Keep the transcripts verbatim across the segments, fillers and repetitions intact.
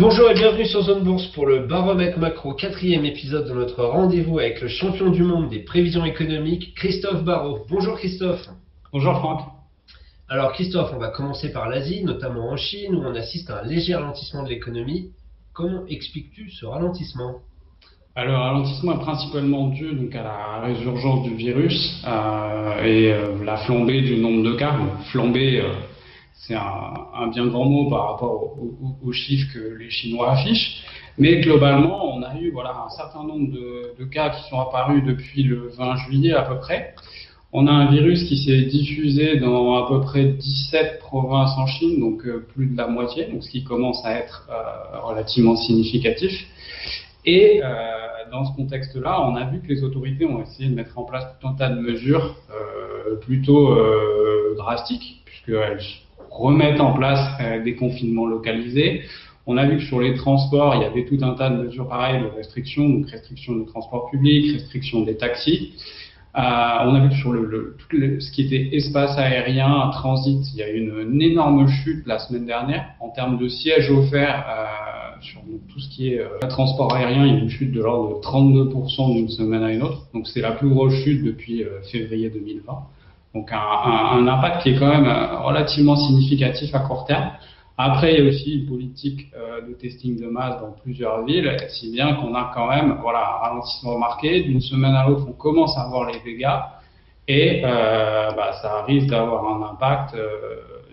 Bonjour et bienvenue sur Zone Bourse pour le Baromètre Macro, quatrième épisode de notre rendez-vous avec le champion du monde des prévisions économiques, Christophe Barraud. Bonjour Christophe. Bonjour Franck. Alors Christophe, on va commencer par l'Asie, notamment en Chine, où on assiste à un léger ralentissement de l'économie. Comment expliques-tu ce ralentissement? Alors, le ralentissement est principalement dû donc, à la résurgence du virus euh, et euh, la flambée du nombre de cas. Donc, flambée, euh, c'est un, un bien grand mot par rapport aux au, au chiffres que les Chinois affichent. Mais globalement, on a eu voilà, un certain nombre de, de cas qui sont apparus depuis le vingt juillet à peu près. On a un virus qui s'est diffusé dans à peu près dix-sept provinces en Chine, donc euh, plus de la moitié, donc ce qui commence à être euh, relativement significatif. Et euh, dans ce contexte-là, on a vu que les autorités ont essayé de mettre en place tout un tas de mesures euh, plutôt euh, drastiques, puisqu'elles remettent en place euh, des confinements localisés. On a vu que sur les transports, il y avait tout un tas de mesures pareilles de restrictions, donc restrictions de transport public, restrictions des taxis. Euh, on a vu que sur le, le, tout le, ce qui était espace aérien, transit, il y a eu une, une énorme chute la semaine dernière en termes de sièges offerts euh, sur tout ce qui est euh, transport aérien, il y a une chute de l'ordre de trente-deux pour cent d'une semaine à une autre. Donc c'est la plus grosse chute depuis euh, février deux mille vingt. Donc un, un, un impact qui est quand même euh, relativement significatif à court terme. Après, il y a aussi une politique euh, de testing de masse dans plusieurs villes, si bien qu'on a quand même voilà, un ralentissement marqué. D'une semaine à l'autre, on commence à voir les dégâts et euh, bah, ça risque d'avoir un impact, euh,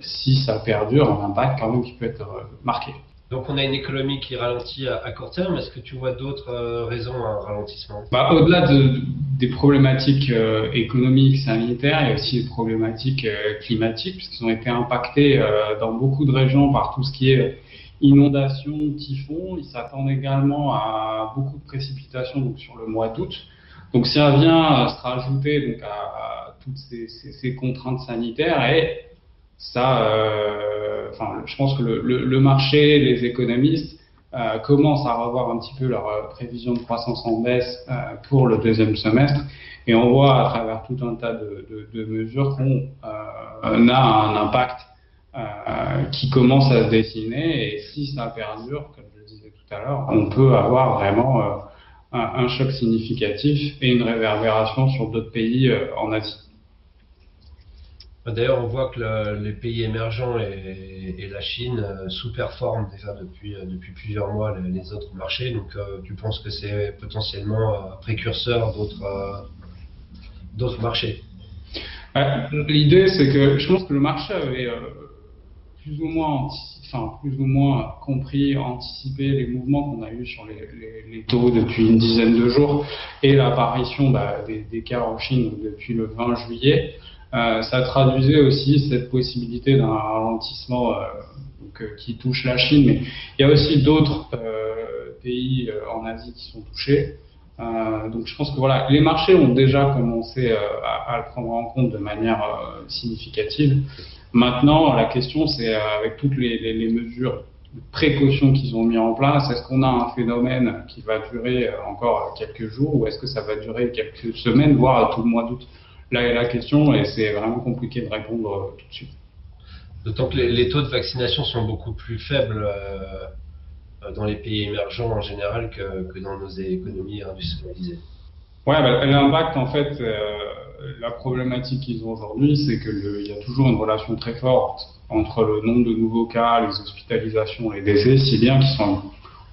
si ça perdure, un impact quand même qui peut être euh, marqué. Donc on a une économie qui ralentit à, à court terme. Est-ce que tu vois d'autres euh, raisons à un ralentissement? bah, Au-delà de, des problématiques euh, économiques, sanitaires, il y a aussi des problématiques euh, climatiques, puisqu'ils ont été impactés euh, dans beaucoup de régions par tout ce qui est inondations, typhons. Ils s'attendent également à beaucoup de précipitations donc, sur le mois d'août. Donc ça vient euh, se rajouter donc, à, à toutes ces, ces, ces contraintes sanitaires et ça... Euh, Enfin, je pense que le, le, le marché, les économistes euh, commencent à revoir un petit peu leurs euh, prévisions de croissance en baisse euh, pour le deuxième semestre. Et on voit à travers tout un tas de, de, de mesures qu'on euh, a un impact euh, qui commence à se dessiner. Et si ça perdure, comme je le disais tout à l'heure, on peut avoir vraiment euh, un, un choc significatif et une réverbération sur d'autres pays euh, en Asie. D'ailleurs, on voit que le, les pays émergents et, et la Chine euh, sous-performent déjà depuis, euh, depuis plusieurs mois les, les autres marchés. Donc, euh, tu penses que c'est potentiellement euh, précurseur d'autres euh, d'autres marchés? euh, L'idée, c'est que je pense que le marché avait euh, plus ou moins, enfin, plus ou moins compris, anticipé les mouvements qu'on a eus sur les, les, les taux depuis une dizaine de jours et l'apparition bah, des, des cas en Chine depuis le vingt juillet. Euh, ça traduisait aussi cette possibilité d'un ralentissement euh, donc, euh, qui touche la Chine, mais il y a aussi d'autres euh, pays euh, en Asie qui sont touchés. Euh, donc je pense que voilà, les marchés ont déjà commencé euh, à, à le prendre en compte de manière euh, significative. Maintenant, la question c'est euh, avec toutes les, les, les mesures de précaution qu'ils ont mis en place, est-ce qu'on a un phénomène qui va durer encore quelques jours ou est-ce que ça va durer quelques semaines, voire tout le mois d'août? Là est la question et c'est vraiment compliqué de répondre tout de suite. D'autant que les, les taux de vaccination sont beaucoup plus faibles euh, dans les pays émergents en général que, que dans nos économies industrialisées. Ouais, bah, l'impact en fait, euh, la problématique qu'ils ont aujourd'hui, c'est qu'il y a toujours une relation très forte entre le nombre de nouveaux cas, les hospitalisations, les décès, si bien qu'ils sont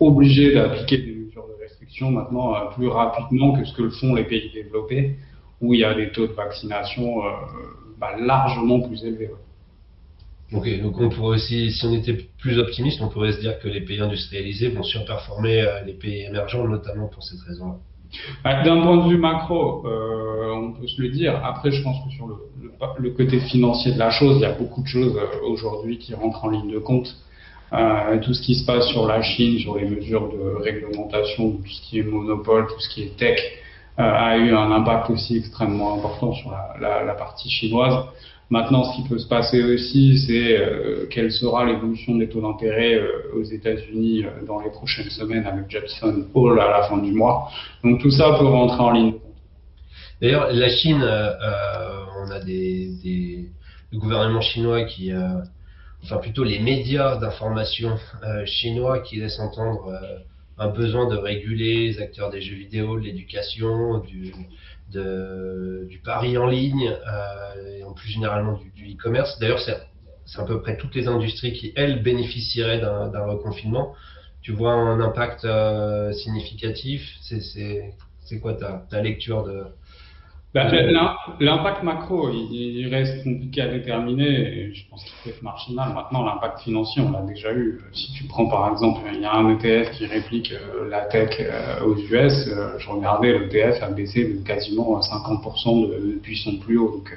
obligés d'appliquer des mesures de restriction maintenant euh, plus rapidement que ce que le font les pays développés, où il y a des taux de vaccination euh, bah, largement plus élevés. Ouais. Okay, donc on pourrait aussi, si on était plus optimiste, on pourrait se dire que les pays industrialisés vont surperformer euh, les pays émergents, notamment pour cette raison-là. Bah, d'un point de vue macro, euh, on peut se le dire. Après, je pense que sur le, le, le côté financier de la chose, il y a beaucoup de choses euh, aujourd'hui qui rentrent en ligne de compte. Euh, tout ce qui se passe sur la Chine, sur les mesures de réglementation, tout ce qui est monopole, tout ce qui est tech, a eu un impact aussi extrêmement important sur la, la, la partie chinoise. Maintenant, ce qui peut se passer aussi, c'est euh, quelle sera l'évolution des taux d'intérêt euh, aux États-Unis euh, dans les prochaines semaines avec Jackson Hole à la fin du mois. Donc tout ça peut rentrer en ligne. D'ailleurs, la Chine, euh, on a des, des le gouvernement chinois qui euh, enfin plutôt les médias d'information euh, chinois qui laissent entendre euh, un besoin de réguler les acteurs des jeux vidéo, de l'éducation, du, de, du pari en ligne, euh, et en plus généralement du, du e-commerce. D'ailleurs, c'est, c'est à peu près toutes les industries qui, elles, bénéficieraient d'un, d'un reconfinement. Tu vois un impact euh, significatif. C'est, c'est, c'est quoi ta, ta lecture de... Bah, l'impact macro, il, il reste compliqué à déterminer. Et je pense qu'il peut être marginal. Maintenant, l'impact financier, on l'a déjà eu. Si tu prends par exemple, il y a un E T F qui réplique euh, la tech euh, aux U S. Euh, je regardais, l'E T F a baissé de quasiment cinquante pour cent de, depuis son plus haut. Donc,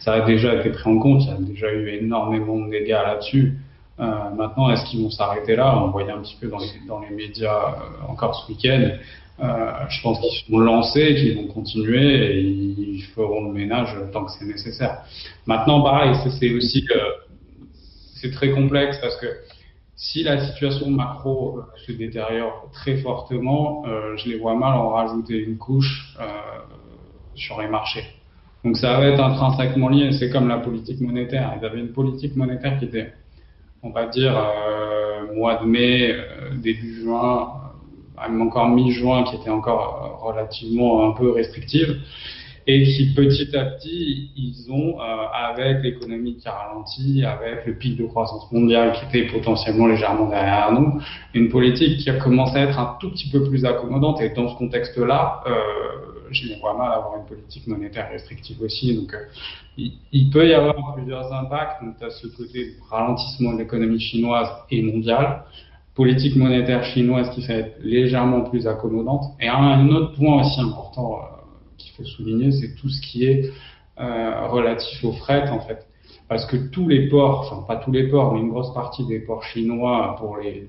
ça a déjà été pris en compte. Il y a déjà eu énormément de dégâts là-dessus. Euh, maintenant, est-ce qu'ils vont s'arrêter là? On voyait un petit peu dans les, dans les médias euh, encore ce week-end. Euh, je pense qu'ils sont lancés, qu'ils vont continuer et ils feront le ménage tant que c'est nécessaire. Maintenant, pareil, c'est, c'est aussi euh, c'est très complexe parce que si la situation macro euh, se détériore très fortement, euh, je les vois mal en rajouter une couche euh, sur les marchés. Donc ça va être intrinsèquement lié. C'est comme la politique monétaire. Ils avaient une politique monétaire qui était, on va dire, euh, mois de mai, euh, début juin, encore mi-juin, qui était encore relativement un peu restrictive, et qui petit à petit, ils ont, euh, avec l'économie qui a ralenti, avec le pic de croissance mondiale qui était potentiellement légèrement derrière nous, une politique qui a commencé à être un tout petit peu plus accommodante. Et dans ce contexte-là, euh, je les vois mal avoir une politique monétaire restrictive aussi. Donc, euh, il, il peut y avoir plusieurs impacts. Donc, tu as ce côté ralentissement de l'économie chinoise et mondiale, politique monétaire chinoise qui va être légèrement plus accommodante. Et un autre point aussi important euh, qu'il faut souligner, c'est tout ce qui est euh, relatif au fret, en fait. Parce que tous les ports, enfin pas tous les ports, mais une grosse partie des ports chinois, pour les,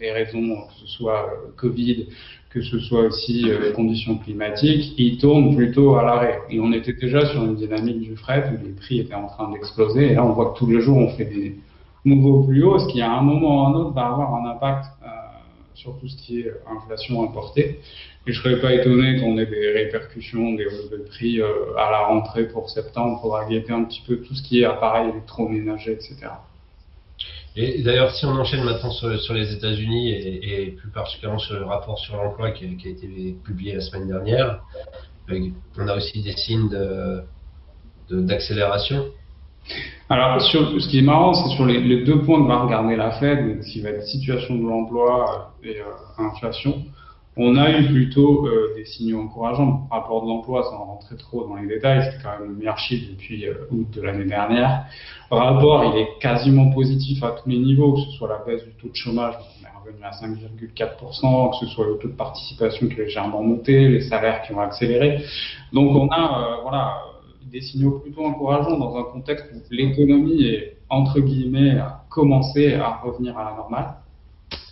les raisons, que ce soit euh, Covid, que ce soit aussi les euh, conditions climatiques, ils tournent plutôt à l'arrêt. Et on était déjà sur une dynamique du fret où les prix étaient en train d'exploser. Et là, on voit que tous les jours, on fait des nouveau plus haut, ce qui à un moment ou à un autre va avoir un impact euh, sur tout ce qui est inflation importée. Et je ne serais pas étonné qu'on ait des répercussions, des hausses de prix euh, à la rentrée pour septembre, pour guetter un petit peu tout ce qui est appareil électroménager, et cetera. Et d'ailleurs, si on enchaîne maintenant sur, sur les États-Unis et, et plus particulièrement sur le rapport sur l'emploi qui, qui a été publié la semaine dernière, on a aussi des signes de, de, d'accélération. Alors, sur, ce qui est marrant, c'est sur les, les deux points que va regarder la Fed, qui va être situation de l'emploi et euh, inflation. On a eu plutôt euh, des signaux encourageants. Rapport de l'emploi, sans rentrer trop dans les détails, c'était quand même le meilleur chiffre depuis euh, août de l'année dernière. Rapport, il est quasiment positif à tous les niveaux, que ce soit la baisse du taux de chômage, on est revenu à cinq virgule quatre pour cent, que ce soit le taux de participation qui est légèrement monté, les salaires qui ont accéléré. Donc on a, euh, voilà, des signaux plutôt encourageants dans un contexte où l'économie est, entre guillemets, a commencé à revenir à la normale,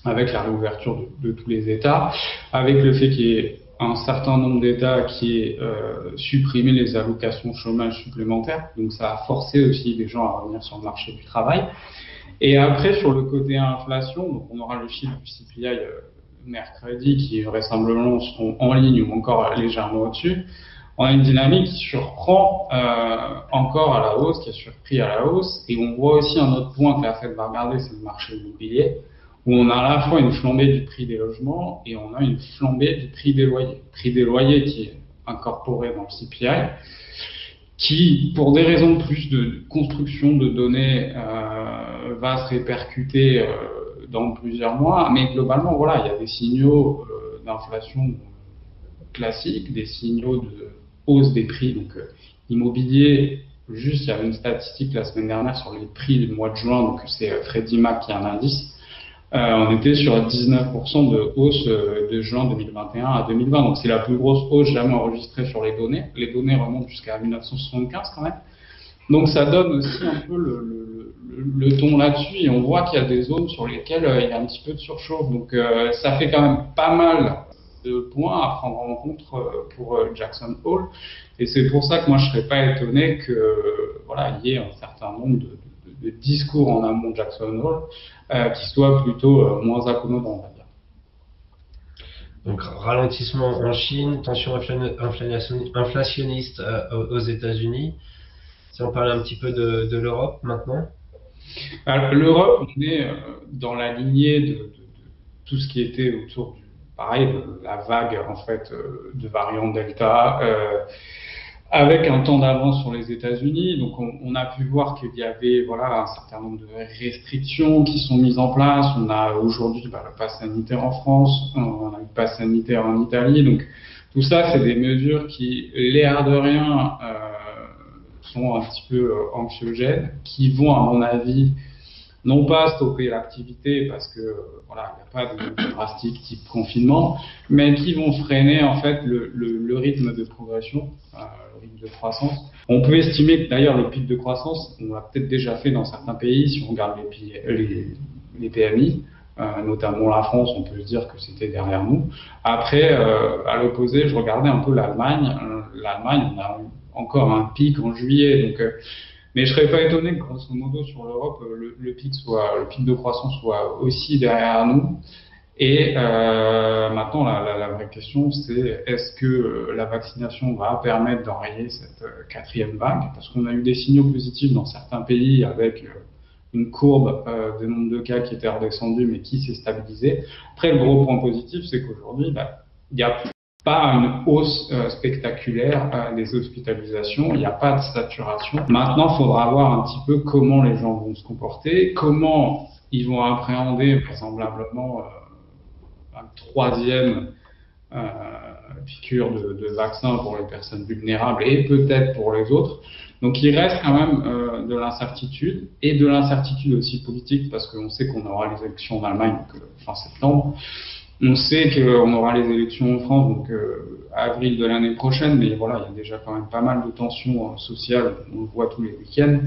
avec la réouverture de, de tous les États, avec le fait qu'il y ait un certain nombre d'États qui aient euh, supprimé les allocations chômage supplémentaires, donc ça a forcé aussi les gens à revenir sur le marché du travail. Et après, sur le côté inflation, donc on aura le chiffre du C P I euh, mercredi, qui vraisemblablement seront en ligne ou encore légèrement au-dessus. On a une dynamique qui surprend euh, encore à la hausse, qui a surpris à la hausse. Et on voit aussi un autre point que la Fed va regarder, c'est le marché immobilier, où on a à la fois une flambée du prix des logements et on a une flambée du prix des loyers. Prix des loyers qui est incorporé dans le C P I, qui, pour des raisons plus de construction de données, euh, va se répercuter euh, dans plusieurs mois. Mais globalement, voilà, il y a des signaux euh, d'inflation classiques, des signaux de hausse des prix, donc euh, immobilier. Juste, il y avait une statistique la semaine dernière sur les prix du mois de juin, donc c'est euh, Freddie Mac qui a un indice, euh, on était sur dix-neuf pour cent de hausse euh, de juin deux mille vingt et un à deux mille vingt, donc c'est la plus grosse hausse jamais enregistrée sur les données, les données remontent jusqu'à mille neuf cent soixante-quinze quand même, donc ça donne aussi un peu le, le, le, le ton là-dessus, et on voit qu'il y a des zones sur lesquelles euh, il y a un petit peu de surchauffe, donc euh, ça fait quand même pas mal de points à prendre en compte pour Jackson Hole, et c'est pour ça que moi je ne serais pas étonné que voilà, il y ait un certain nombre de, de, de discours en amont de Jackson Hole euh, qui soient plutôt euh, moins accommodants, on va dire. Donc ralentissement en Chine, tension inflationniste euh, aux États-Unis. Si on parle un petit peu de, de l'Europe maintenant. L'Europe, on est dans la lignée de, de, de tout ce qui était autour du pareil, de la vague en fait de variant Delta, euh, avec un temps d'avance sur les États-Unis. Donc on, on a pu voir qu'il y avait voilà un certain nombre de restrictions qui sont mises en place. On a aujourd'hui bah, le pass sanitaire en France, on a le pass sanitaire en Italie. Donc tout ça, c'est des mesures qui, l'air de rien, euh, sont un petit peu anxiogènes, qui vont, à mon avis, non pas stopper l'activité parce que voilà, il n'y a pas de mesures drastiques type confinement, mais qui vont freiner en fait le, le, le rythme de progression, euh, le rythme de croissance. On peut estimer que d'ailleurs le pic de croissance, on l'a peut-être déjà fait dans certains pays, si on regarde les, les, les P M I, euh, notamment la France, on peut se dire que c'était derrière nous. Après, euh, à l'opposé, je regardais un peu l'Allemagne. L'Allemagne, on a encore un pic en juillet, donc... Euh, Mais je ne serais pas étonné que, grosso modo, sur l'Europe, le, le, pic soit, le pic de croissance soit aussi derrière nous. Et euh, maintenant, la, la, la vraie question, c'est est-ce que la vaccination va permettre d'enrayer cette quatrième vague? Parce qu'on a eu des signaux positifs dans certains pays avec une courbe euh, de nombre de cas qui était redescendue, mais qui s'est stabilisée. Après, le gros point positif, c'est qu'aujourd'hui, bah, il y a plus pas une hausse euh, spectaculaire euh, des hospitalisations, il n'y a pas de saturation. Maintenant, il faudra voir un petit peu comment les gens vont se comporter, comment ils vont appréhender vraisemblablement euh, une troisième euh, piqûre de, de vaccin pour les personnes vulnérables et peut-être pour les autres. Donc il reste quand même euh, de l'incertitude, et de l'incertitude aussi politique, parce qu'on sait qu'on aura les élections en Allemagne donc, euh, fin septembre. On sait qu'on aura les élections en France, donc euh, avril de l'année prochaine, mais voilà, il y a déjà quand même pas mal de tensions euh, sociales, on le voit tous les week-ends.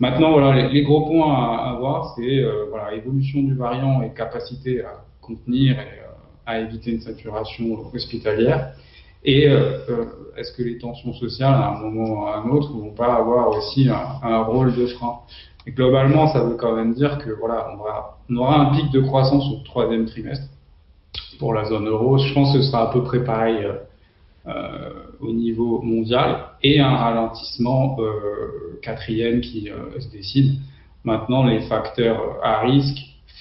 Maintenant, voilà, les, les gros points à, à voir, c'est euh, voilà, évolution du variant et capacité à contenir et euh, à éviter une saturation hospitalière. Et euh, euh, est-ce que les tensions sociales, à un moment ou à un autre, ne vont pas avoir aussi un, un rôle de frein? Et globalement, ça veut quand même dire que voilà, on, va, on aura un pic de croissance au troisième trimestre. Pour la zone euro, je pense que ce sera à peu près pareil euh, au niveau mondial, et un ralentissement euh, quatrième qui euh, se décide. Maintenant, les facteurs à risque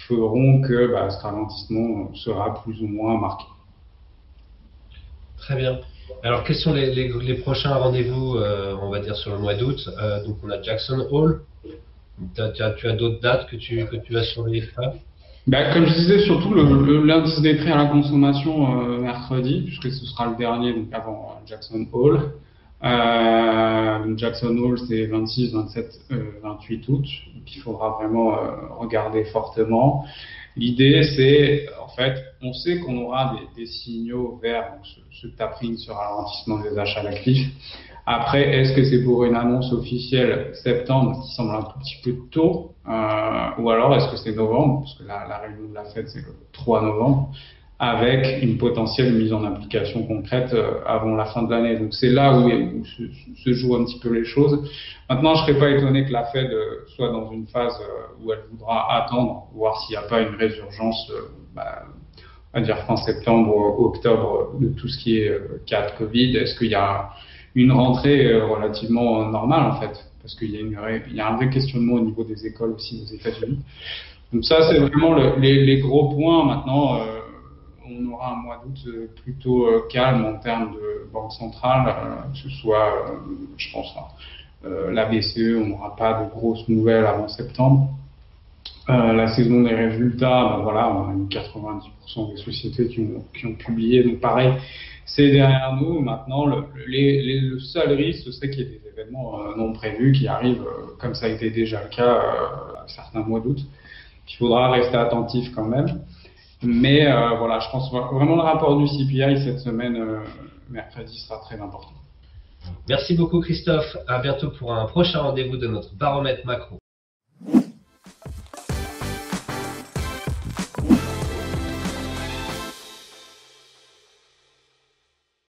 feront que bah, ce ralentissement sera plus ou moins marqué. Très bien. Alors, quels sont les, les, les prochains rendez-vous, euh, on va dire, sur le mois d'août? euh, Donc, on a Jackson Hole. T'as, t'as, tu as d'autres dates que tu, que tu as sur les F A? Ben, comme je disais, surtout l'indice des prix à la consommation euh, mercredi, puisque ce sera le dernier, donc avant Jackson Hole. Euh, Jackson Hole, c'est vingt-six, vingt-sept, vingt-huit août, donc il faudra vraiment euh, regarder fortement. L'idée, c'est, en fait, on sait qu'on aura des, des signaux vers donc, ce, ce tapering sur ralentissement des achats d'actifs. Après, est-ce que c'est pour une annonce officielle septembre, qui semble un tout petit peu tôt, euh, ou alors est-ce que c'est novembre, parce que la, la réunion de la Fed, c'est le trois novembre, avec une potentielle mise en application concrète euh, avant la fin de l'année. Donc c'est là où, où se, se jouent un petit peu les choses. Maintenant, je ne serais pas étonné que la Fed euh, soit dans une phase euh, où elle voudra attendre, voir s'il n'y a pas une résurgence, euh, bah, on va dire fin septembre ou octobre, de tout ce qui est euh, cas de Covid. Est-ce qu'il y a une rentrée relativement normale en fait, parce qu'il y a, une vraie, il y a un vrai questionnement au niveau des écoles aussi aux États-Unis. Donc ça, c'est vraiment le, les, les gros points. Maintenant, euh, on aura un mois d'août plutôt euh, calme en termes de banque centrale, euh, que ce soit, euh, je pense, euh, la B C E, on n'aura pas de grosses nouvelles avant septembre. Euh, la saison des résultats, ben voilà, on a eu quatre-vingt-dix pour cent des sociétés qui ont, qui ont publié, donc pareil, c'est derrière nous. Maintenant, le, les, les, le seul risque, ce serait qu'il y ait des événements euh, non prévus qui arrivent, euh, comme ça a été déjà le cas euh, à certains mois d'août. Il faudra rester attentif quand même. Mais euh, voilà, je pense vraiment le rapport du C P I cette semaine, euh, mercredi, sera très important. Merci beaucoup Christophe. À bientôt pour un prochain rendez-vous de notre baromètre macro.